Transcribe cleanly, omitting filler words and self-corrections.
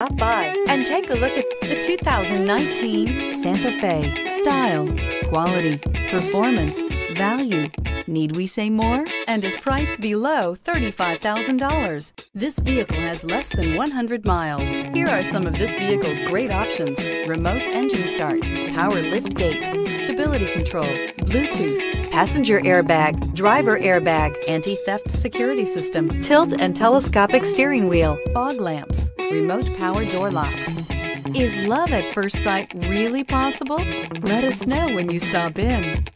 Stop by and take a look at the 2019 Santa Fe. Style, quality, performance, value. Need we say more? And is priced below $35,000. This vehicle has less than 100 miles. Here are some of this vehicle's great options: remote engine start, power lift gate, stability control, Bluetooth, passenger airbag, driver airbag, anti-theft security system, tilt and telescopic steering wheel, fog lamps, remote power door locks. Is love at first sight really possible? Let us know when you stop in.